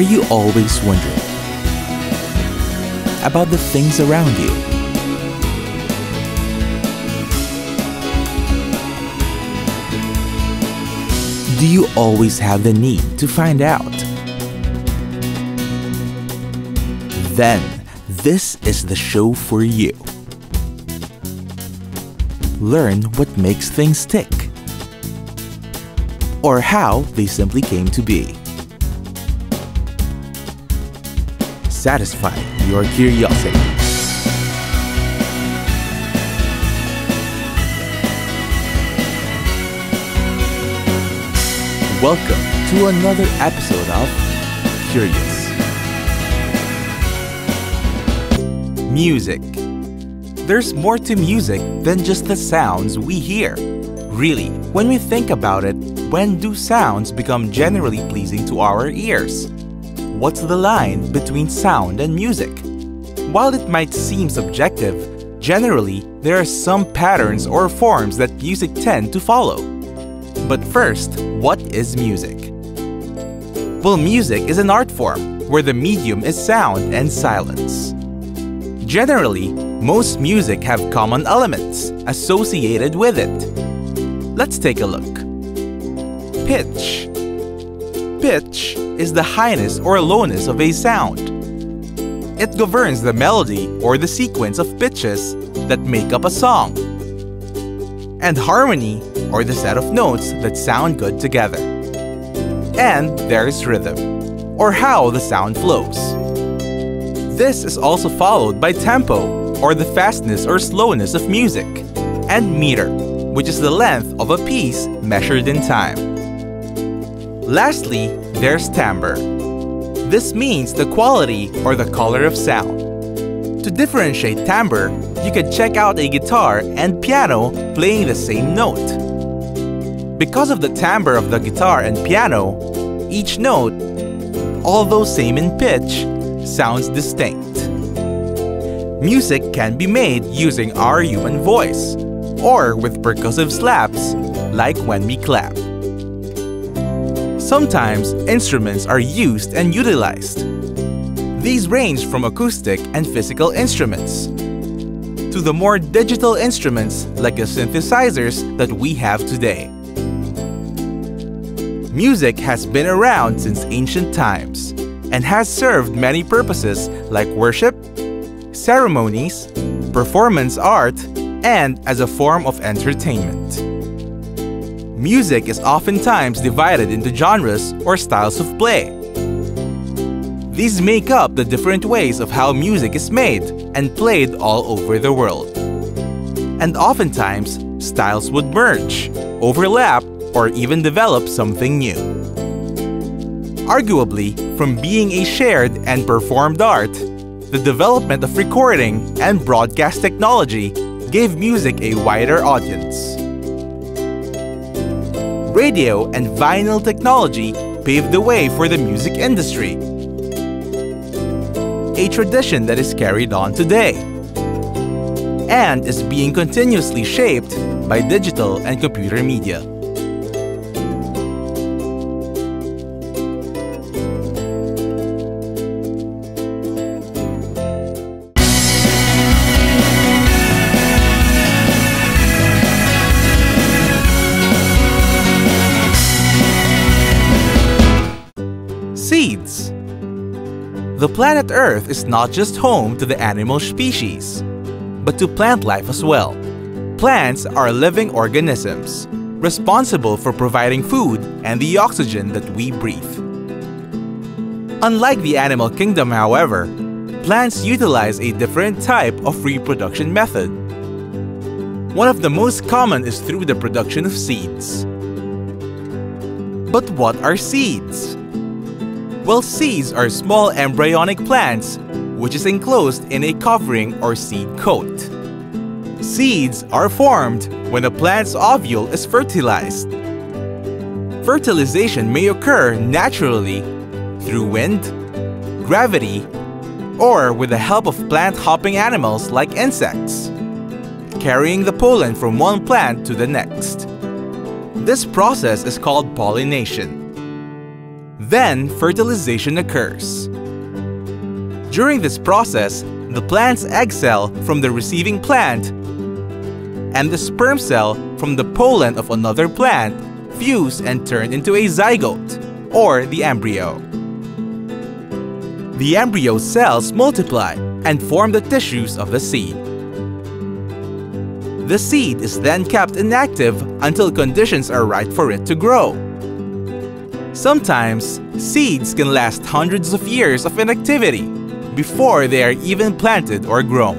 Are you always wondering about the things around you? Do you always have the need to find out? Then this is the show for you. Learn what makes things tick, or how they simply came to be. Satisfy your curiosity. Welcome to another episode of Curious. Music. There's more to music than just the sounds we hear. Really, when we think about it, when do sounds become generally pleasing to our ears? What's the line between sound and music? While it might seem subjective, generally there are some patterns or forms that music tends to follow. But first, what is music? Well, music is an art form where the medium is sound and silence. Generally, most music have common elements associated with it. Let's take a look. Pitch. Pitch is the highness or lowness of a sound. It governs the melody or the sequence of pitches that make up a song, and harmony or the set of notes that sound good together. And there is rhythm, or how the sound flows. This is also followed by tempo, or the fastness or slowness of music, and meter, which is the length of a piece measured in time. Lastly, there's timbre. This means the quality or the color of sound. To differentiate timbre, you can check out a guitar and piano playing the same note. Because of the timbre of the guitar and piano, each note, although same in pitch, sounds distinct. Music can be made using our human voice or with percussive slaps, like when we clap. Sometimes, instruments are used and utilized. These range from acoustic and physical instruments to the more digital instruments like the synthesizers that we have today. Music has been around since ancient times and has served many purposes like worship, ceremonies, performance art, and as a form of entertainment. Music is oftentimes divided into genres or styles of play. These make up the different ways of how music is made and played all over the world. And oftentimes, styles would merge, overlap, or even develop something new. Arguably, from being a shared and performed art, the development of recording and broadcast technology gave music a wider audience. Radio and vinyl technology paved the way for the music industry, a tradition that is carried on today and is being continuously shaped by digital and computer media. Seeds. The planet Earth is not just home to the animal species, but to plant life as well. Plants are living organisms, responsible for providing food and the oxygen that we breathe. Unlike the animal kingdom, however, plants utilize a different type of reproduction method. One of the most common is through the production of seeds. But what are seeds? Well, seeds are small embryonic plants, which is enclosed in a covering or seed coat. Seeds are formed when a plant's ovule is fertilized. Fertilization may occur naturally through wind, gravity, or with the help of plant-hopping animals like insects, carrying the pollen from one plant to the next. This process is called pollination. Then fertilization occurs. During this process, the plant's egg cell from the receiving plant and the sperm cell from the pollen of another plant fuse and turn into a zygote, or the embryo. The embryo cells multiply and form the tissues of the seed. The seed is then kept inactive until conditions are right for it to grow. Sometimes, seeds can last hundreds of years of inactivity before they are even planted or grown.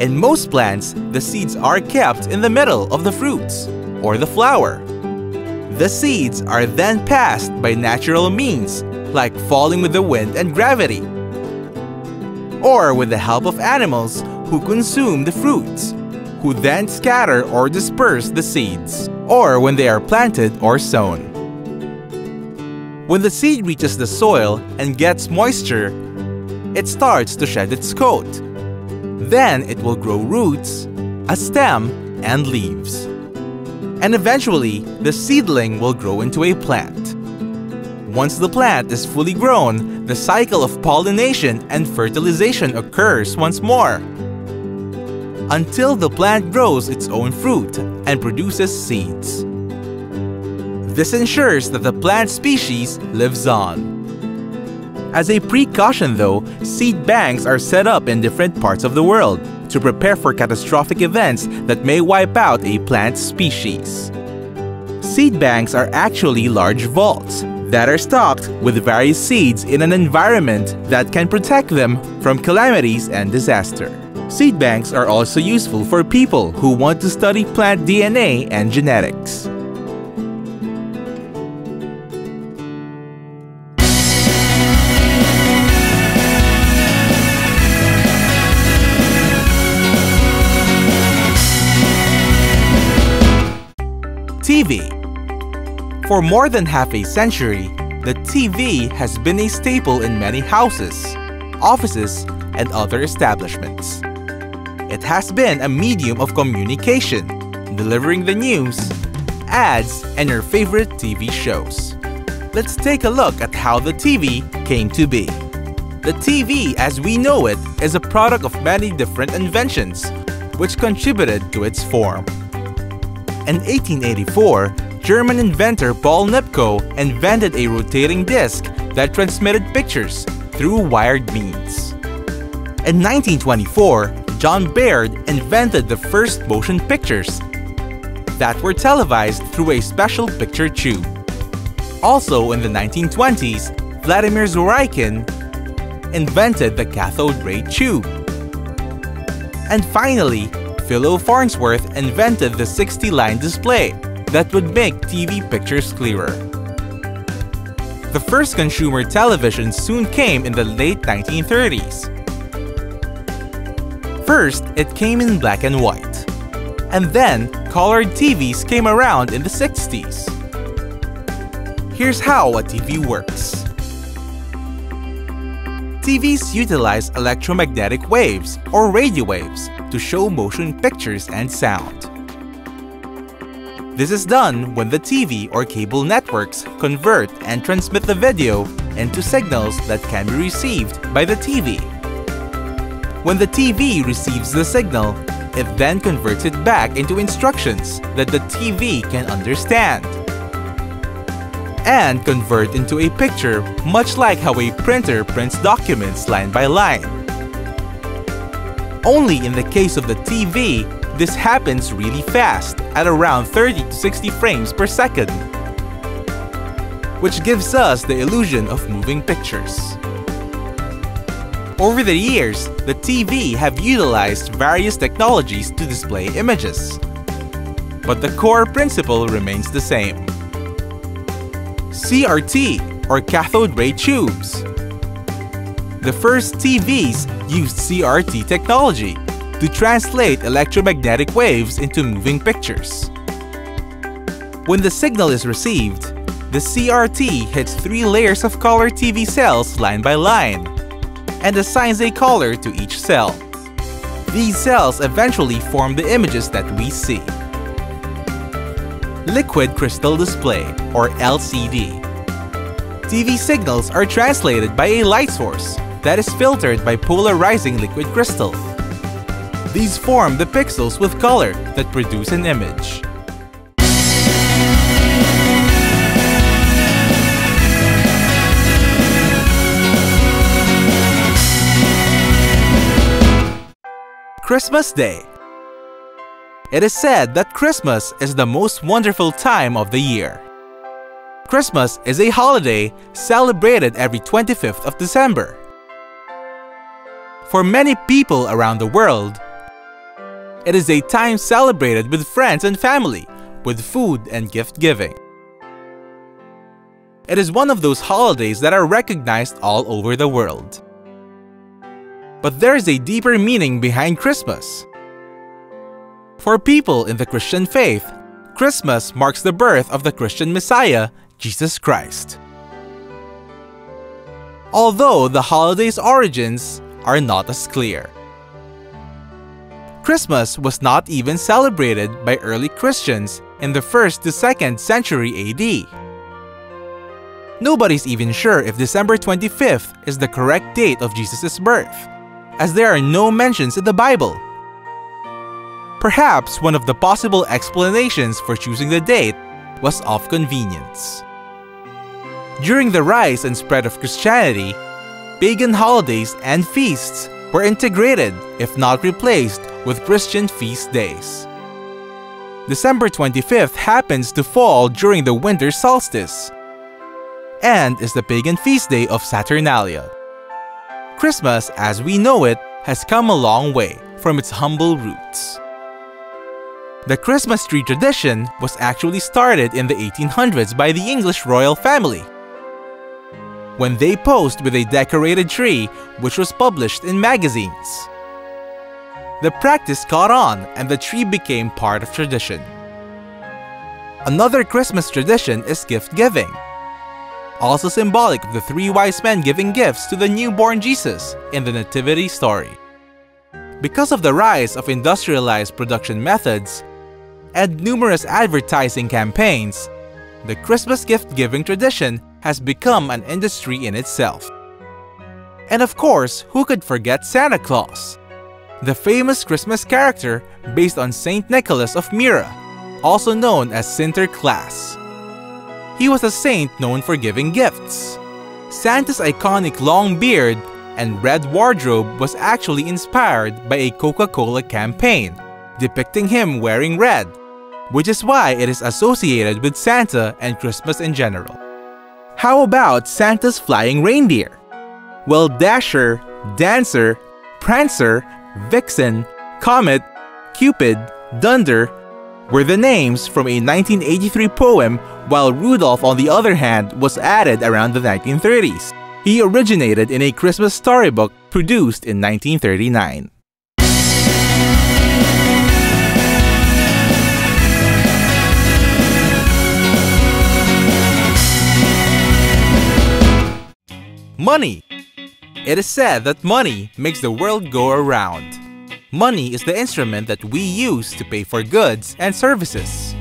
In most plants, the seeds are kept in the middle of the fruits, or the flower. The seeds are then passed by natural means, like falling with the wind and gravity, or with the help of animals who consume the fruits, who then scatter or disperse the seeds, or when they are planted or sown. When the seed reaches the soil and gets moisture, it starts to shed its coat. Then it will grow roots, a stem, and leaves. And eventually, the seedling will grow into a plant. Once the plant is fully grown, the cycle of pollination and fertilization occurs once more, until the plant grows its own fruit and produces seeds. This ensures that the plant species lives on. As a precaution though, seed banks are set up in different parts of the world to prepare for catastrophic events that may wipe out a plant species. Seed banks are actually large vaults that are stocked with various seeds in an environment that can protect them from calamities and disaster. Seed banks are also useful for people who want to study plant DNA and genetics. TV. For more than half a century, the TV has been a staple in many houses, offices, and other establishments. It has been a medium of communication, delivering the news, ads, and your favorite TV shows. Let's take a look at how the TV came to be. The TV as we know it is a product of many different inventions, which contributed to its form. In 1884, German inventor Paul Nipkow invented a rotating disc that transmitted pictures through wired means. In 1924, John Baird invented the first motion pictures that were televised through a special picture tube. Also in the 1920s, Vladimir Zworykin invented the cathode ray tube. And finally, Philo Farnsworth invented the 60-line display that would make TV pictures clearer. The first consumer television soon came in the late 1930s. First, it came in black and white, and then colored TVs came around in the 60s. Here's how a TV works. TVs utilize electromagnetic waves or radio waves to show motion pictures and sound. This is done when the TV or cable networks convert and transmit the video into signals that can be received by the TV. When the TV receives the signal, it then converts it back into instructions that the TV can understand and convert into a picture, much like how a printer prints documents line by line. Only in the case of the TV, this happens really fast at around 30 to 60 frames per second, which gives us the illusion of moving pictures. Over the years, the TV have utilized various technologies to display images, but the core principle remains the same. CRT, or cathode ray tubes. The first TVs used CRT technology to translate electromagnetic waves into moving pictures. When the signal is received, the CRT hits three layers of color TV cells line by line and assigns a color to each cell. These cells eventually form the images that we see. Liquid Crystal Display, or LCD. TV signals are translated by a light source that is filtered by polarizing liquid crystal. These form the pixels with color that produce an image. Christmas Day. It is said that Christmas is the most wonderful time of the year. Christmas is a holiday celebrated every 25th of December. For many people around the world, it is a time celebrated with friends and family, with food and gift-giving. It is one of those holidays that are recognized all over the world. But there is a deeper meaning behind Christmas. For people in the Christian faith, Christmas marks the birth of the Christian Messiah, Jesus Christ. Although the holiday's origins are not as clear. Christmas was not even celebrated by early Christians in the 1st to 2nd century AD. Nobody's even sure if December 25th is the correct date of Jesus' birth, as there are no mentions in the Bible. Perhaps one of the possible explanations for choosing the date was of convenience. During the rise and spread of Christianity, pagan holidays and feasts were integrated, if not replaced, with Christian feast days. December 25th happens to fall during the winter solstice and is the pagan feast day of Saturnalia. Christmas, as we know it, has come a long way from its humble roots. The Christmas tree tradition was actually started in the 1800s by the English royal family, when they posed with a decorated tree which was published in magazines. The practice caught on and the tree became part of tradition. Another Christmas tradition is gift-giving, also symbolic of the three wise men giving gifts to the newborn Jesus in the Nativity story. Because of the rise of industrialized production methods and numerous advertising campaigns, the Christmas gift-giving tradition has become an industry in itself. And of course, who could forget Santa Claus, the famous Christmas character based on Saint Nicholas of Myra, also known as Sinterklaas. He was a saint known for giving gifts. Santa's iconic long beard and red wardrobe was actually inspired by a Coca-Cola campaign depicting him wearing red, which is why it is associated with Santa and Christmas in general. How about Santa's flying reindeer? Well, Dasher, Dancer, Prancer, Vixen, Comet, Cupid, Donner were the names from a 1983 poem, while Rudolph, on the other hand, was added around the 1930s. He originated in a Christmas storybook produced in 1939. Money. It is said that money makes the world go around. Money is the instrument that we use to pay for goods and services.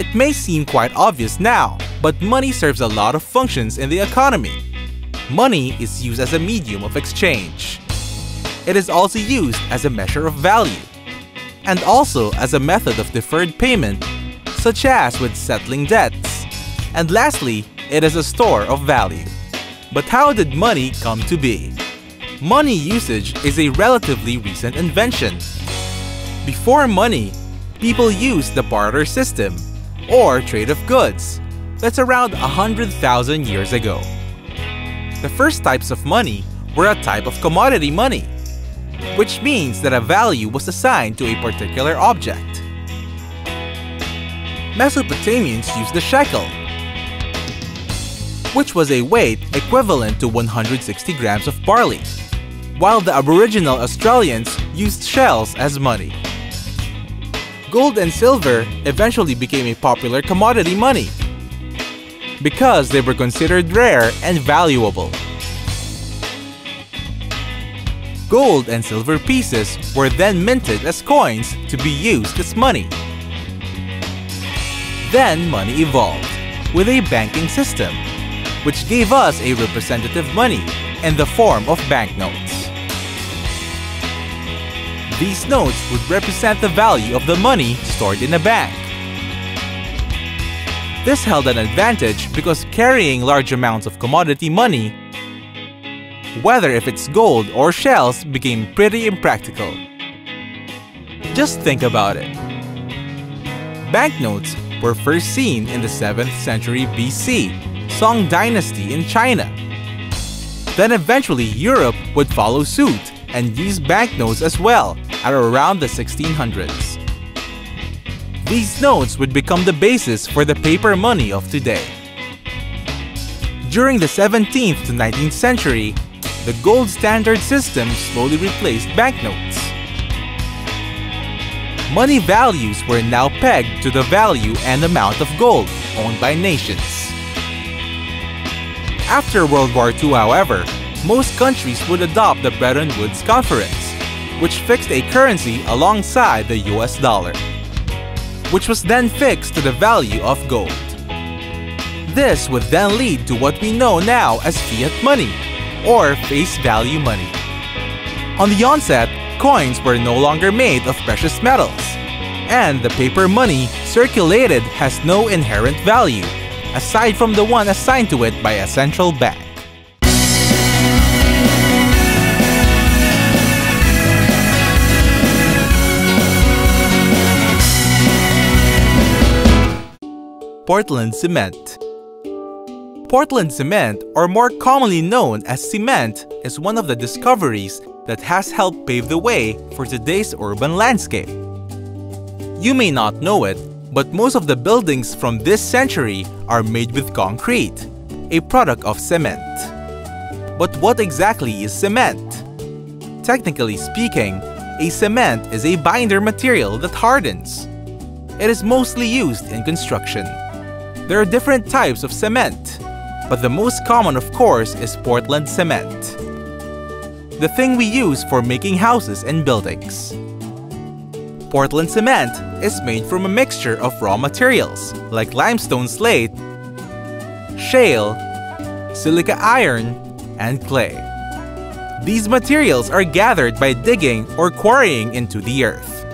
It may seem quite obvious now, but money serves a lot of functions in the economy. Money is used as a medium of exchange. It is also used as a measure of value, and also as a method of deferred payment, such as with settling debts. And lastly, it is a store of value. But how did money come to be? Money usage is a relatively recent invention. Before money, people used the barter system, or trade of goods. That's around 100,000 years ago. The first types of money were a type of commodity money, which means that a value was assigned to a particular object. Mesopotamians used the shekel, which was a weight equivalent to 160 grams of barley, while the Aboriginal Australians used shells as money. Gold and silver eventually became a popular commodity money, because they were considered rare and valuable. Gold and silver pieces were then minted as coins to be used as money. Then money evolved with a banking system, which gave us a representative money in the form of banknotes. These notes would represent the value of the money stored in a bank. This held an advantage because carrying large amounts of commodity money, whether if it's gold or shells, became pretty impractical. Just think about it. Banknotes were first seen in the 7th century BC, Song Dynasty in China. Then eventually Europe would follow suit and use banknotes as well at around the 1600s. These notes would become the basis for the paper money of today. During the 17th to 19th century, the gold standard system slowly replaced banknotes. Money values were now pegged to the value and amount of gold owned by nations. After World War II, however, most countries would adopt the Bretton Woods Conference, which fixed a currency alongside the US dollar, which was then fixed to the value of gold. This would then lead to what we know now as fiat money, or face value money. On the onset, coins were no longer made of precious metals, and the paper money circulated has no inherent value, aside from the one assigned to it by a central bank. Portland Cement. Portland Cement, or more commonly known as cement, is one of the discoveries that has helped pave the way for today's urban landscape. You may not know it, but most of the buildings from this century are made with concrete, a product of cement. But what exactly is cement? Technically speaking, a cement is a binder material that hardens. It is mostly used in construction. There are different types of cement, but the most common, of course, is Portland cement, the thing we use for making houses and buildings. Portland cement is made from a mixture of raw materials like limestone slate, shale, silica iron, and clay. These materials are gathered by digging or quarrying into the earth.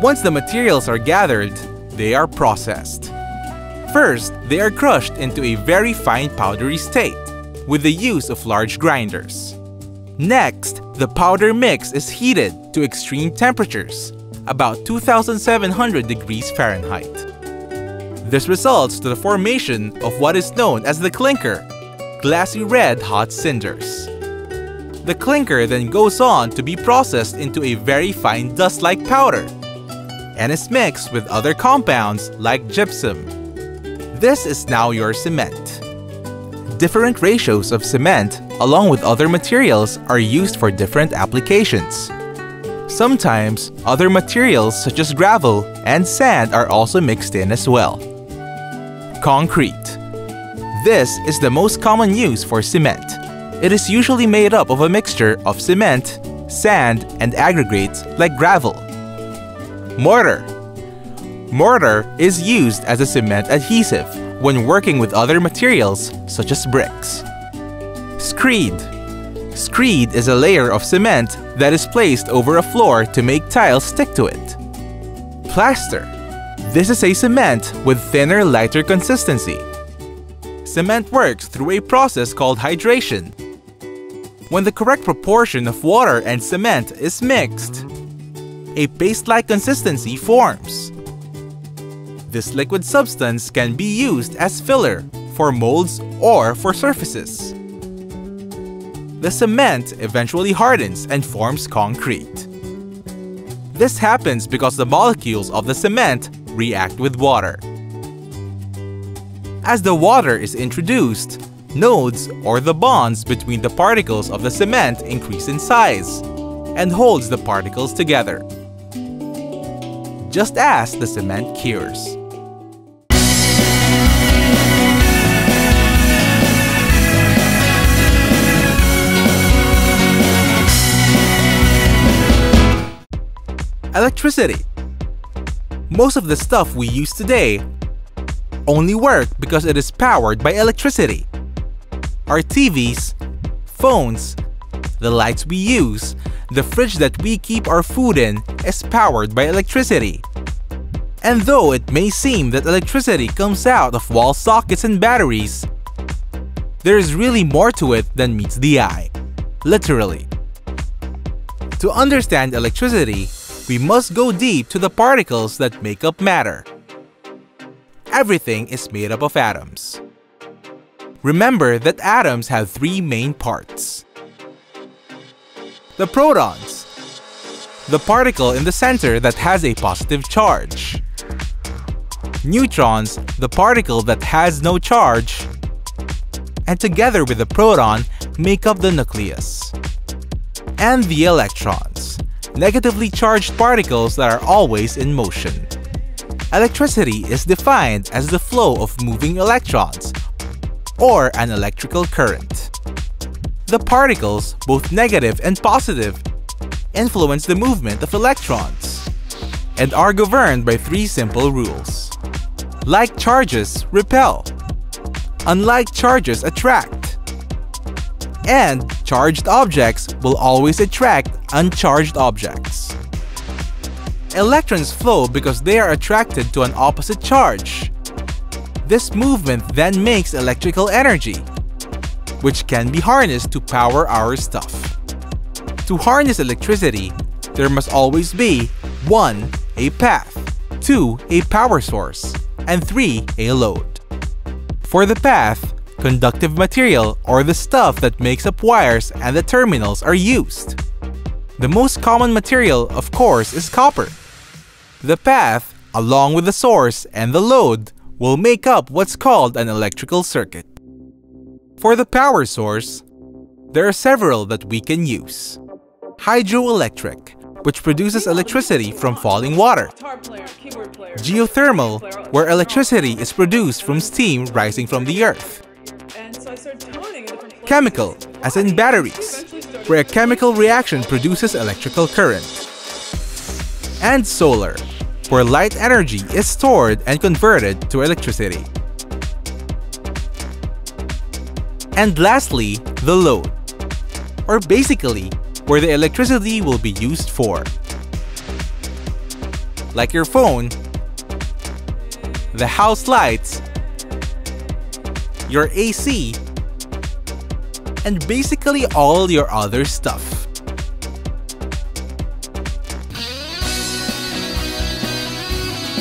Once the materials are gathered, they are processed. First, they are crushed into a very fine powdery state with the use of large grinders. Next, the powder mix is heated to extreme temperatures, about 2,700 degrees Fahrenheit. This results to the formation of what is known as the clinker, glassy red hot cinders. The clinker then goes on to be processed into a very fine dust-like powder and is mixed with other compounds like gypsum. This is now your cement. Different ratios of cement, along with other materials, are used for different applications. Sometimes, other materials such as gravel and sand are also mixed in as well. Concrete. This is the most common use for cement. It is usually made up of a mixture of cement, sand, and aggregates like gravel. Mortar. Mortar is used as a cement adhesive when working with other materials such as bricks. Screed. Screed is a layer of cement that is placed over a floor to make tiles stick to it. Plaster. This is a cement with thinner, lighter consistency. Cement works through a process called hydration. When the correct proportion of water and cement is mixed, a paste-like consistency forms. This liquid substance can be used as filler for molds or for surfaces. The cement eventually hardens and forms concrete. This happens because the molecules of the cement react with water. As the water is introduced, nodes or the bonds between the particles of the cement increase in size and holds the particles together, just as the cement cures. Electricity. Most of the stuff we use today only works because it is powered by electricity, our TVs, phones, the lights we use, the fridge that we keep our food in is powered by electricity. And though it may seem that electricity comes out of wall sockets and batteries, there is really more to it than meets the eye, literally. To understand electricity, we must go deep to the particles that make up matter. Everything is made up of atoms. Remember that atoms have three main parts. The protons, the particle in the center that has a positive charge. Neutrons, the particle that has no charge, and together with the proton make up the nucleus. And the electrons, negatively charged particles that are always in motion. Electricity is defined as the flow of moving electrons, or an electrical current. The particles, both negative and positive, influence the movement of electrons and are governed by three simple rules. Like charges repel, unlike charges attract, and charged objects will always attract uncharged objects. Electrons flow because they are attracted to an opposite charge. This movement then makes electrical energy, which can be harnessed to power our stuff. To harness electricity, there must always be 1. A path, 2. A power source, and 3. A load. For the path, conductive material or the stuff that makes up wires and the terminals are used. The most common material, of course, is copper. The path, along with the source and the load, will make up what's called an electrical circuit. For the power source, there are several that we can use. Hydroelectric, which produces electricity from falling water. Geothermal, where electricity is produced from steam rising from the earth. Chemical, as in batteries, where a chemical reaction produces electrical current. And solar, where light energy is stored and converted to electricity. And lastly, the load, or basically, where the electricity will be used for. Like your phone, the house lights, your AC, and basically all your other stuff.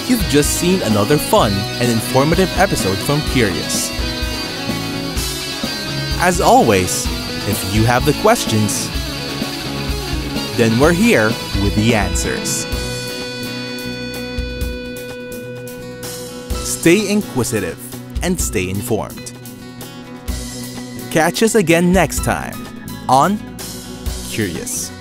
You've just seen another fun and informative episode from Curious. As always, if you have the questions, then we're here with the answers. Stay inquisitive and stay informed. Catch us again next time on Curious.